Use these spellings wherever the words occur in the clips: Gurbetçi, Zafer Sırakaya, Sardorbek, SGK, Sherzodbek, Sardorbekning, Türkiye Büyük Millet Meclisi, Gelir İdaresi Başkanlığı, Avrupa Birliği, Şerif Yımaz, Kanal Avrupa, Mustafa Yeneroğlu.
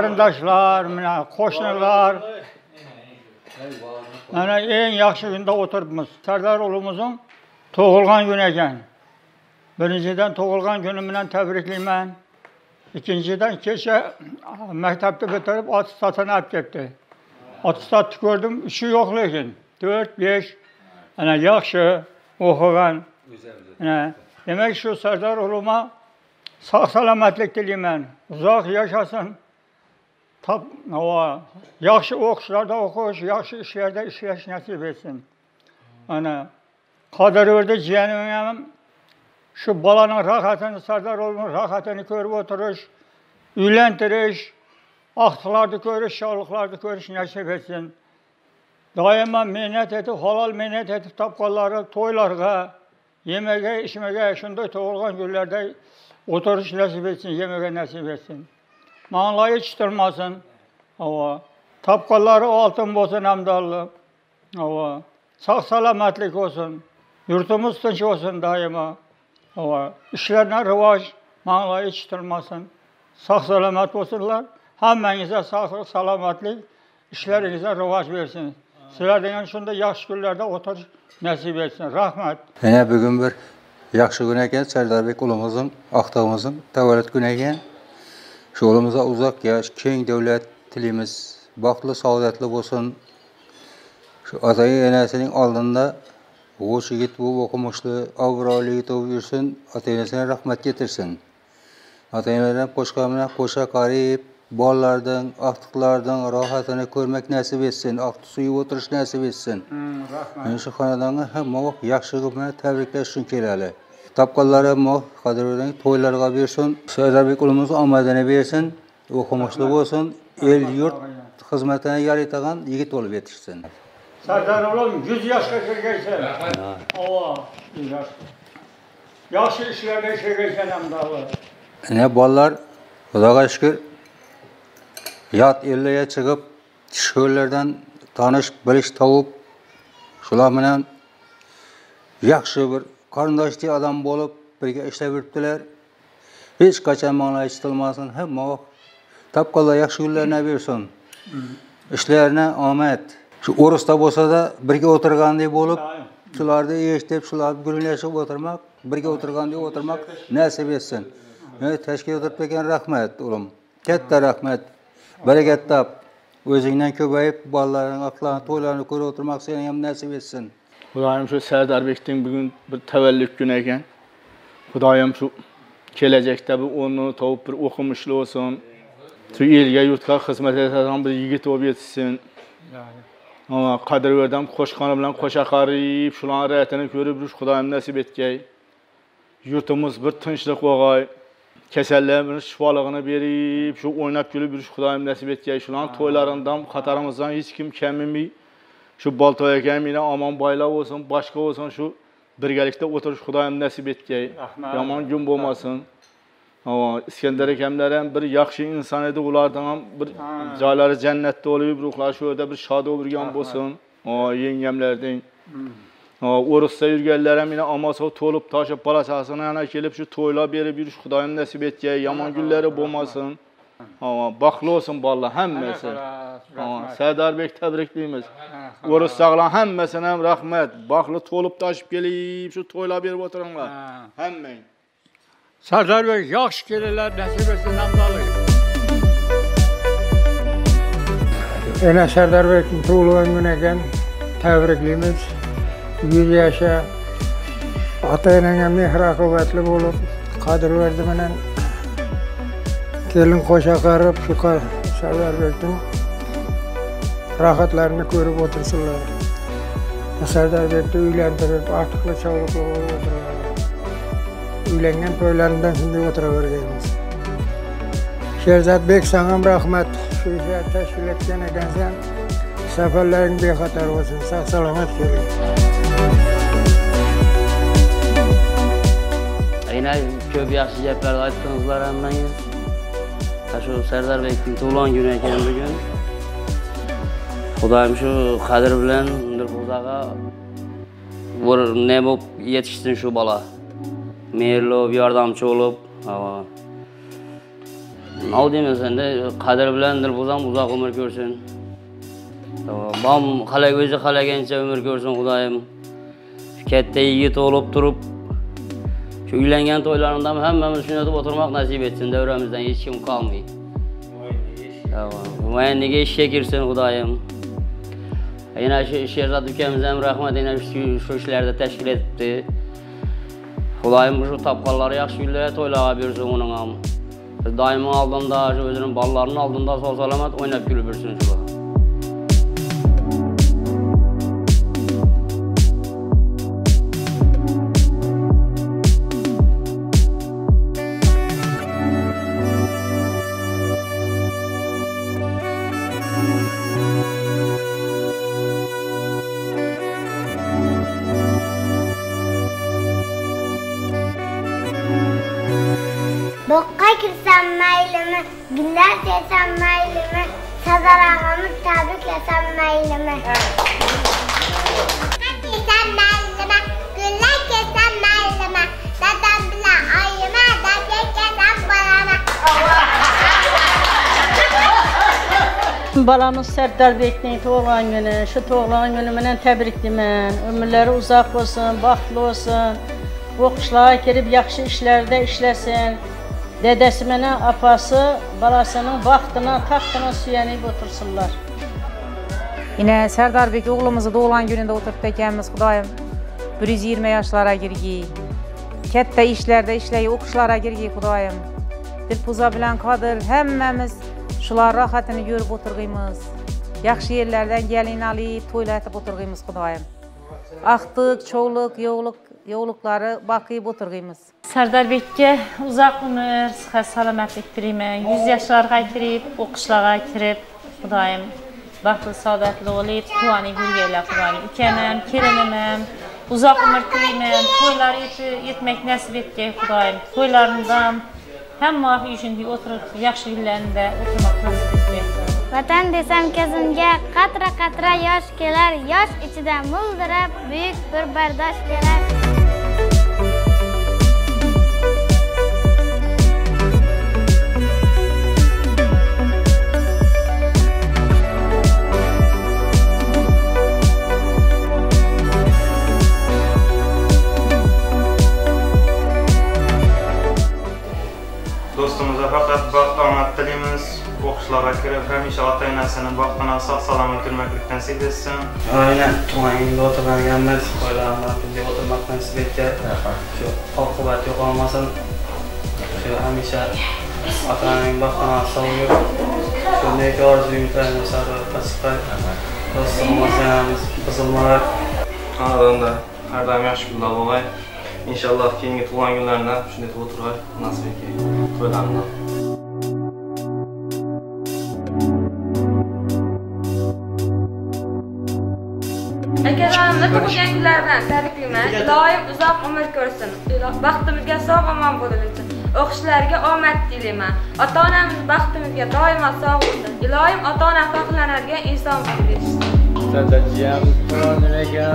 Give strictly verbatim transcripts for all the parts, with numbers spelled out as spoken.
qarindoshlar, mana qo'shnilar. Mana eng yaxshi kunda o'tiribmiz. Sardor o'g'limizning tug'ilgan kuni ekan. Birinchidan tug'ilgan kuni bilan tabriklayman. İkinciden keşke mektepte bitirip atıstatını hep gitti. Atıstatı gördüm, işi yok lakin. Dört, beş, yani yakşı, okugan. Yani, demek şu Sardar oğluma sağ salametlik dileyim ben. Uzak yaşasın. Tab o, yakşı okuşlarda okuş, yakşı işlerde işleyiş nasip etsin. Yani, kader verdi cihanım. Şu balanın rahatını, Sardaroğlu'nun rahatını görüp oturuş, ülentiriş, ahtılarda görüş, şahlıklarda görüş nasip etsin. Daima minnet edip, halal minnet edip tapkalları, toylarga, yemeğe, içmeğe, şunda toğulgan günlerde oturuş nasip etsin, yemeğe nasip etsin. Manlayı çıtırmasın. Tapkalları altın olsun hamdallı. Sağ salametlik olsun. Yurtumuz tınç olsun daima. Ama işlerine rıvaç, mağlayı çıtırmasın, sağ salamet olsunlar. Hemmenize sağlık, salametlik, işlerinize rıvaç versin. Sizler deyin şunda yakşı günlerde otur, nasip etsin. Rahmet. Yine bugün bir yakşı güneyken, Sardorbek oğlumuzun, aktağımızın tavalet güneyken, şu oğlumuza uzak yaş, keng devletliliğimiz, baklı, saadetli olsun. Şu adayı enesinin alnında, bu şigit bu okumuşlu, avrali yitov yürüsün, atenesine rahmet getirsin. Atenelerden koşkamına koşa karayip, ballardan, ahtıklardan rahatını görmek nasip etsin, ahtı suyu oturuş nasip etsin. Hmm, şu hanadanı hem o yakışıklarına tebrikleşsin kelali. Tapkalları mu, kadrodan toylarga versin, Sardorbek oğlumuzu amadını versin, okumuşlu olsun, el yurt hizmetine yaratagan yigit olup yetişsin. Sardar oğlum yüz yaşa kirgeysen. Ova, yüz yaşa. Yaşı işlerde kirgeysen hamdallah. Ne ballar, Xudoga şükür, yat elliye çıkıp, şöylerden tanış, biliş tavup, şular bilan yaxşı bir qarindoshli adam bolup, birga işlep yuribdilar. Hech qachon ma'no aytilmasin, hamma tapqalla yaxshi kunlarni bersin. İşlerine omad. Şu orusda bolsa da birga o'tirgandek bo'lib, shularni eshitib, shularni gurunglashib o'tirmak, birga o'tirgandek o'tirmak nasib etsin. Tashkil etib bergan rahmat o'g'lim. Katta rahmat. Barakat tap. O'zingdan ko'payib, bolalaring aqlani, to'ylarini ko'rib o'tirmak senga ham nasib etsin. Xudoyim shu Sardorbekning bugun bir tavallud kuni ekan. Xudoyim shu kelajakda bu o'rnini topib bir o'qimishli bo'lsin. Shu elga, yurtga xizmat etadigan bir yigit bo'lib yetishsin. Ama kader verdim, koşkanı bilen koşa karayıp, şuların rahatını görüp, ruş Xudayim nasip etkey. Yurtumuz bir tınçlık oğay, keserlerimiz şifalığını verip, şu oynap gülüp, ruş Xudayim nasip etkey. Şuların toylarından, Katarımızdan hiç kim kemimi, şu baltaya gelmeyene aman bayla olsun, başka olsun, şu birgelikte oturuş Xudayim nasip etkey. Yaman gün bulmasın. Ama İskender'e kemlerden bir yakşı insan edi ulardan bir cayları cennette olup ruhlar şöyle bir şadı olurken bulsun. Aa, yengemlerden. Orus'ta yürgelerim yine amasa tolup taşıp balasasına yana gelip şu toyla beri bir Xudayim nasip etkiye yaman gülleri bulmasın. Ama baklı olsun balla hemmesi. Sardorbek tebrikliyimiz. Orus'ta hemmesine hem rahmet. Baklı tolup taşıp gelip şu toyla beri oturanlar. Hemmeyin. Sardorbek yaxşı kelinlar nasib etsin hamdalı. Ene Sardorbekning tug'ilgan kuni ekan, tabriklaymiz. yüz yaşa ota-onaga mehr-oqibatli bo'lib, qadr-qimmat bilan kelin qo'sha qarib, shu Sardorbekning rohatlarini ko'rib o'tirsinlar. Sardarbekni uylantirib, ortiqcha sog'liqli bo'lib o'tirsinlar. Uylangan to'ylaridan şimdi o'tiravergaymiz. Sherzodbek sana rahmat. Şu işler teşkil etken ekansan, seferlerin bexatar olsun. Sağ salamet gelin. Yine köp yaxshi gaplar aytdingizlar hammangiz. Şu Sardarbekning tug'ilgan kuni ekan bugun. Xudoyim şu qadr bilan Mirqo'zaga ne bo'lib yetishsin şu bola. Merlo bir yardımcı olup, ama Al demesen de kader bilendir buradan uzak ömür görsün. Bam kalay gözü kalay gençe ömür görsün Kudayım. Kette yiğit olup durup şu üylengen toylarından hemmemiz sünnetup oturmak nasip etsin. Devremizden hiç kim kalmıyor. Mühendike işe girsin Kudayım. Yine Sherzod ülkemizden rahmet yine şu işlerde teşkil etti. Kudayım şu tapkalları yakışı güllere toylağa birsin onunla. Daima aldığında, özünün ballarını aldığında sol salamat oynayıp gülübürsün. Bokka girsem mailimi, güller yesem mailimi, Sazar ağamı tabrik yesem mailimi. Bokka girsem mailimi, güller yesem mailimi, Dadam bile ayıma, dadam yesem balama. Balamız Sardorbekning toğlan günü, şu toğlan günümden tebrik demen. Ömürleri uzak olsun, baxtlı olsun, oqışlığa girip yaxşı işlerde işlesin. Dedesi mene, apası, balasının vaktına, tahtına süyenip otursunlar. Yine Sardorbek oğlumuzu doğulan gününde oturup dekemiz, Kudayım, bir yüz yirmi yaşlara girgi. Kette işlerde işleyi, okuşlara girgi, Kudayım. Dilpuza bilen kadıl, hemmemiz şular rahatını görüp oturguyumuz. Yakşı yerlerden gelin alıp, toylatıp oturguyumuz, Kudayım. Aktık, çoğuluk, yoğuluk, yoğulukları bakıp oturguyumuz. Sardorbek'e uzak ömür, sıhhat salametlik dilemen, yüz yaşlarga kirip, okuşlarga kirip, Kudayım, baklı sadatlı olayıp, kuvanı gülgeyle Kudayım. Ükenem, kerenemem, uzak ömür dilemen, toylar etmek nasip etke Kudayım. Toylarından hem mavi için oturup, yakşı günlerinde oturmak nasip etke. Vatan desem kezimge, katra katra yoş keler, yoş içiden muldurab, büyük bir bardaş keler. Dostumuza fakat baklamat dilimiz, okuşlara kirib, hem inşallah aynasının baktığına sağ salam ötürmeklikten siz etsin. Aynen, tuğayında oturgan gelmez, koylarında bizi oturmaktan siz etki. Şu kalkıbat yok olmasın, şu hemişe atanın baktığına sağlıyor. Şundaki arzu ümitlerini sarılıp açıklar. Dostumuz yanımız kızılmalar. Anadolu da her daim yaş günler olay. İnşallah keyingi tuğan günlerinde şimdi oturur, nasip etki. Toylarından. Akalarımla tug'ilgan kunlaridan tabriklayman. Doim uzoq umr ko'rsin. Baxtimizga sog' omon bo'lsin. O'qishlariga omad tilayman. Ota-onamiz baxtimizga doimo sog' bo'lsin. Ilohim ota-ona faxrlanadigan inson bo'lib bersin. Dadajiyam, onalarga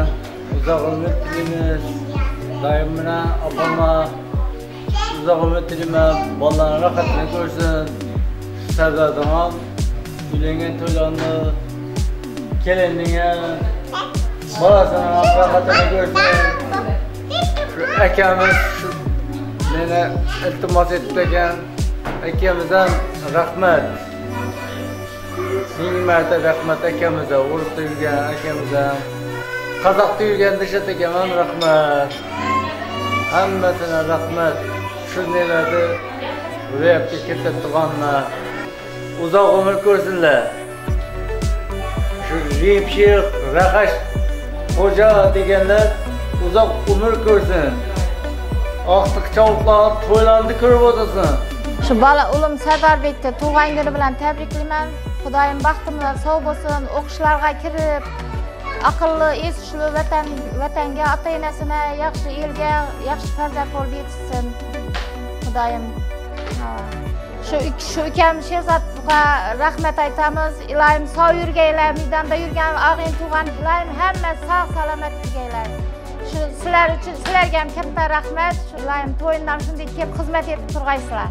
uzoq umr tilaymiz. Doim bilan opama uzoq umr tilayman. Bolalarni rohatini ko'rsin. Sardorbekning uylangan to'ylarni kelinliga Balasının rahatını görsün. Şu ekemiz beni iltimas ettikken ekemizden rahmet. Nimete rahmet ekemize, Urus'ta yürgen ekemize. Kazak'ta yürgen dışarıda hemen rahmet. Hemmesine rahmet. Şu nelerde rüyap dikirte tıkanma. Uzak ömür görsünler. Şu ripşik, rakaş. Hoca degenler uzak ömür görsün. Aktık çavuklar toylandı körüp otursun. Şu bala oğlum Sardorbek'te tuğan günü bilen tebrikliman. Kudayım baktımlar sağ olsun, okuşlarga kirip, akıllı, es uçlu vatan, vatanga, ata enasine, yakşı elge, yakşı farzat bol yetişsin. Kudayım. Şu şu ülkem Sherzodbek'a rahmet aytamız. İlayim sağ yürgeyler, midanda yürgen ağın tuğan ilayim hemme sağ salamet yürgeyler. Şu sizler için sizlergem katta rahmet. Şu ilayim toyundan şimdi kep hizmet etip turgaysılar.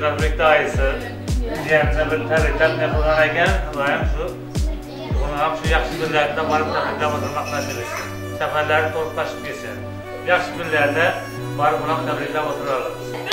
Sardorbek dayısı, diyemine bir tarikten ne kadar eken, dayım şu, onların şu yakşı günlerde varıp tarikten oturmak nasip etsin. Seferleri torplaşıp geçsin. Yakşı günlerde varıp tarikten oturalım.